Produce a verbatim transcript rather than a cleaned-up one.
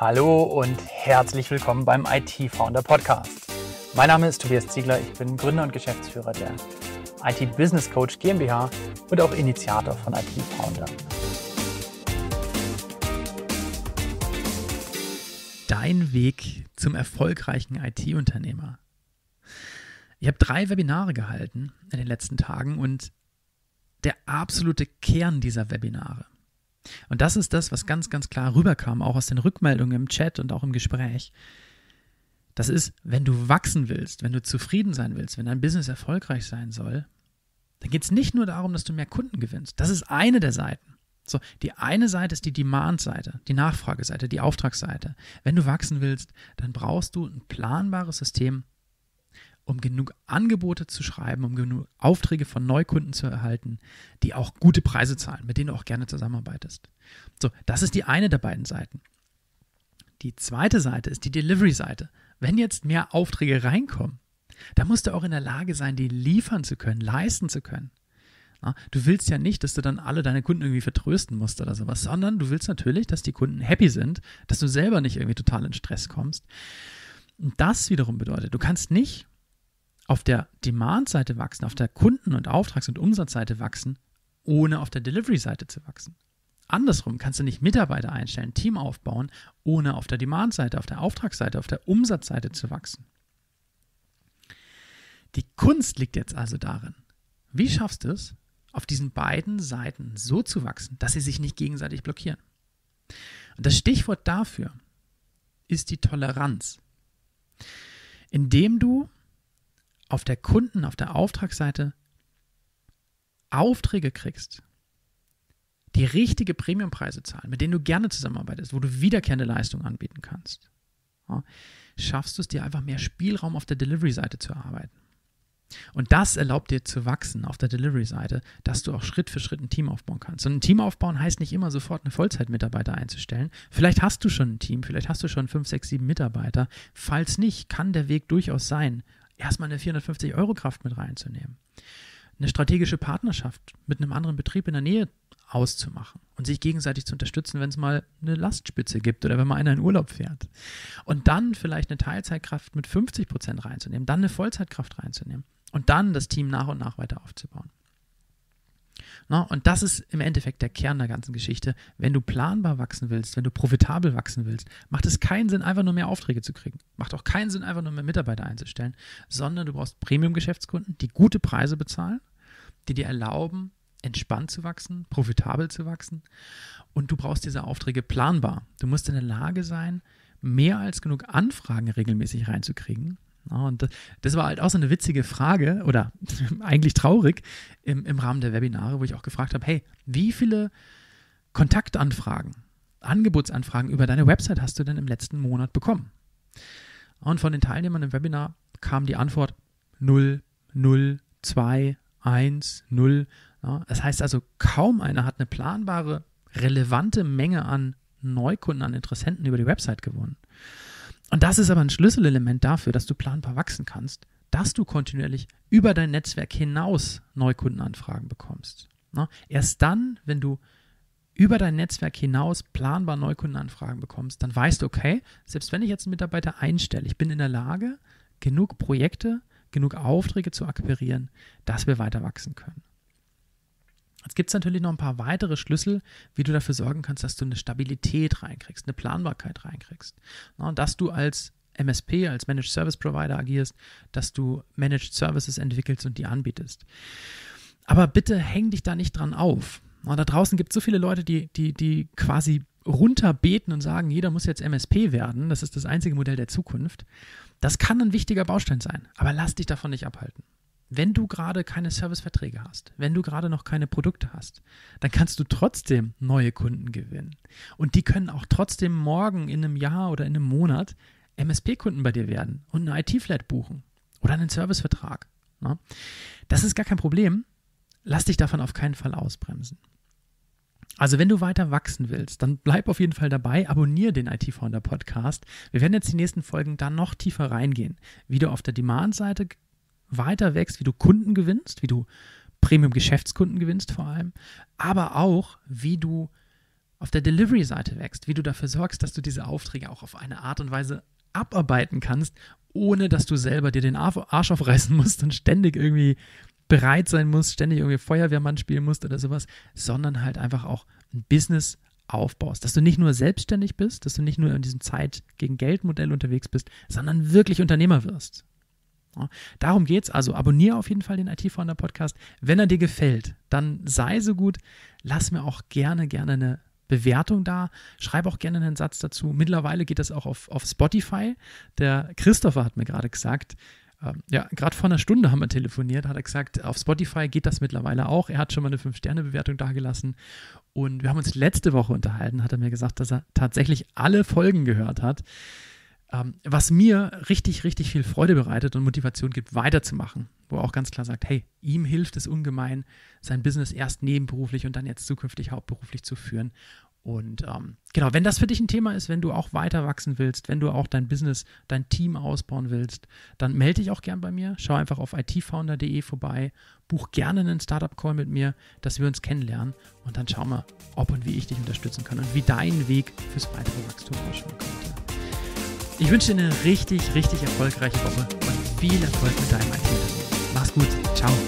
Hallo und herzlich willkommen beim I T-Founder Podcast. Mein Name ist Tobias Ziegler, ich bin Gründer und Geschäftsführer der I T-Business-Coach GmbH und auch Initiator von I T-Founder. Dein Weg zum erfolgreichen I T-Unternehmer. Ich habe drei Webinare gehalten in den letzten Tagen und der absolute Kern dieser Webinare. Und das ist das, was ganz, ganz klar rüberkam, auch aus den Rückmeldungen im Chat und auch im Gespräch. Das ist, wenn du wachsen willst, wenn du zufrieden sein willst, wenn dein Business erfolgreich sein soll, dann geht es nicht nur darum, dass du mehr Kunden gewinnst. Das ist eine der Seiten. So, die eine Seite ist die Demand-Seite, die Nachfrageseite, die Auftragsseite. Wenn du wachsen willst, dann brauchst du ein planbares System, um genug Angebote zu schreiben, um genug Aufträge von Neukunden zu erhalten, die auch gute Preise zahlen, mit denen du auch gerne zusammenarbeitest. So, das ist die eine der beiden Seiten. Die zweite Seite ist die Delivery-Seite. Wenn jetzt mehr Aufträge reinkommen, dann musst du auch in der Lage sein, die liefern zu können, leisten zu können. Na, du willst ja nicht, dass du dann alle deine Kunden irgendwie vertrösten musst oder sowas, sondern du willst natürlich, dass die Kunden happy sind, dass du selber nicht irgendwie total in Stress kommst. Und das wiederum bedeutet, du kannst nicht auf der Demand-Seite wachsen, auf der Kunden- und Auftrags- und Umsatzseite wachsen, ohne auf der Delivery-Seite zu wachsen. Andersrum kannst du nicht Mitarbeiter einstellen, Team aufbauen, ohne auf der Demand-Seite, auf der Auftragsseite, auf der Umsatzseite zu wachsen. Die Kunst liegt jetzt also darin, wie schaffst du es, auf diesen beiden Seiten so zu wachsen, dass sie sich nicht gegenseitig blockieren. Und das Stichwort dafür ist die Toleranz. Indem du auf der Kunden-, auf der Auftragsseite Aufträge kriegst, die richtige Premiumpreise zahlen, mit denen du gerne zusammenarbeitest, wo du wiederkehrende Leistungen anbieten kannst, ja, schaffst du es dir einfach mehr Spielraum auf der Delivery-Seite zu erarbeiten. Und das erlaubt dir zu wachsen auf der Delivery-Seite, dass du auch Schritt für Schritt ein Team aufbauen kannst. Und ein Team aufbauen heißt nicht immer sofort einen Vollzeitmitarbeiter einzustellen. Vielleicht hast du schon ein Team, vielleicht hast du schon fünf, sechs, sieben Mitarbeiter. Falls nicht, kann der Weg durchaus sein, erstmal eine vierhundertfünfzig-Euro-Kraft mit reinzunehmen, eine strategische Partnerschaft mit einem anderen Betrieb in der Nähe auszumachen und sich gegenseitig zu unterstützen, wenn es mal eine Lastspitze gibt oder wenn mal einer in Urlaub fährt. Und dann vielleicht eine Teilzeitkraft mit fünfzig Prozent reinzunehmen, dann eine Vollzeitkraft reinzunehmen und dann das Team nach und nach weiter aufzubauen. Na, und das ist im Endeffekt der Kern der ganzen Geschichte. Wenn du planbar wachsen willst, wenn du profitabel wachsen willst, macht es keinen Sinn, einfach nur mehr Aufträge zu kriegen. Macht auch keinen Sinn, einfach nur mehr Mitarbeiter einzustellen, sondern du brauchst Premium-Geschäftskunden, die gute Preise bezahlen, die dir erlauben, entspannt zu wachsen, profitabel zu wachsen. Und du brauchst diese Aufträge planbar. Du musst in der Lage sein, mehr als genug Anfragen regelmäßig reinzukriegen. Und das war halt auch so eine witzige Frage oder eigentlich traurig im, im Rahmen der Webinare, wo ich auch gefragt habe, hey, wie viele Kontaktanfragen, Angebotsanfragen über deine Website hast du denn im letzten Monat bekommen? Und von den Teilnehmern im Webinar kam die Antwort null, null, zwei, eins, null. Das heißt also, kaum einer hat eine planbare, relevante Menge an Neukunden, an Interessenten über die Website gewonnen. Und das ist aber ein Schlüsselelement dafür, dass du planbar wachsen kannst, dass du kontinuierlich über dein Netzwerk hinaus Neukundenanfragen bekommst. Na, erst dann, wenn du über dein Netzwerk hinaus planbar Neukundenanfragen bekommst, dann weißt du, okay, selbst wenn ich jetzt einen Mitarbeiter einstelle, ich bin in der Lage, genug Projekte, genug Aufträge zu akquirieren, dass wir weiter wachsen können. Jetzt gibt es natürlich noch ein paar weitere Schlüssel, wie du dafür sorgen kannst, dass du eine Stabilität reinkriegst, eine Planbarkeit reinkriegst. Na, dass du als M S P, als Managed Service Provider agierst, dass du Managed Services entwickelst und die anbietest. Aber bitte häng dich da nicht dran auf. Na, da draußen gibt es so viele Leute, die, die, die quasi runterbeten und sagen, jeder muss jetzt M S P werden, das ist das einzige Modell der Zukunft. Das kann ein wichtiger Baustein sein, aber lass dich davon nicht abhalten. Wenn du gerade keine Serviceverträge hast, wenn du gerade noch keine Produkte hast, dann kannst du trotzdem neue Kunden gewinnen. Und die können auch trotzdem morgen in einem Jahr oder in einem Monat M S P-Kunden bei dir werden und eine I T-Flat buchen oder einen Servicevertrag. Das ist gar kein Problem. Lass dich davon auf keinen Fall ausbremsen. Also wenn du weiter wachsen willst, dann bleib auf jeden Fall dabei, abonniere den I T-Founder-Podcast. Wir werden jetzt die nächsten Folgen da noch tiefer reingehen, wie du auf der Demand-Seite weiter wächst, wie du Kunden gewinnst, wie du Premium-Geschäftskunden gewinnst vor allem, aber auch, wie du auf der Delivery-Seite wächst, wie du dafür sorgst, dass du diese Aufträge auch auf eine Art und Weise abarbeiten kannst, ohne dass du selber dir den Arsch aufreißen musst und ständig irgendwie bereit sein musst, ständig irgendwie Feuerwehrmann spielen musst oder sowas, sondern halt einfach auch ein Business aufbaust, dass du nicht nur selbstständig bist, dass du nicht nur in diesem Zeit-gegen-Geld-Modell unterwegs bist, sondern wirklich Unternehmer wirst. Ja, darum geht's. Also abonniere auf jeden Fall den I T-Founder-Podcast. Wenn er dir gefällt, dann sei so gut, lass mir auch gerne, gerne eine Bewertung da. Schreib auch gerne einen Satz dazu. Mittlerweile geht das auch auf, auf Spotify. Der Christopher hat mir gerade gesagt, ähm, ja, gerade vor einer Stunde haben wir telefoniert, hat er gesagt, auf Spotify geht das mittlerweile auch. Er hat schon mal eine fünf Sterne Bewertung dagelassen. Und wir haben uns letzte Woche unterhalten, hat er mir gesagt, dass er tatsächlich alle Folgen gehört hat. Was mir richtig, richtig viel Freude bereitet und Motivation gibt, weiterzumachen, wo er auch ganz klar sagt, hey, ihm hilft es ungemein, sein Business erst nebenberuflich und dann jetzt zukünftig hauptberuflich zu führen. Und ähm, genau, wenn das für dich ein Thema ist, wenn du auch weiter wachsen willst, wenn du auch dein Business, dein Team ausbauen willst, dann melde dich auch gern bei mir. Schau einfach auf I T Founder Punkt D E vorbei, buch gerne einen Startup-Call mit mir, dass wir uns kennenlernen und dann schauen wir, ob und wie ich dich unterstützen kann und wie dein Weg fürs weitere Wachstum ausschauen könnte. Ich wünsche dir eine richtig, richtig erfolgreiche Woche und viel Erfolg mit deinem I T-Unternehmen. Mach's gut. Ciao.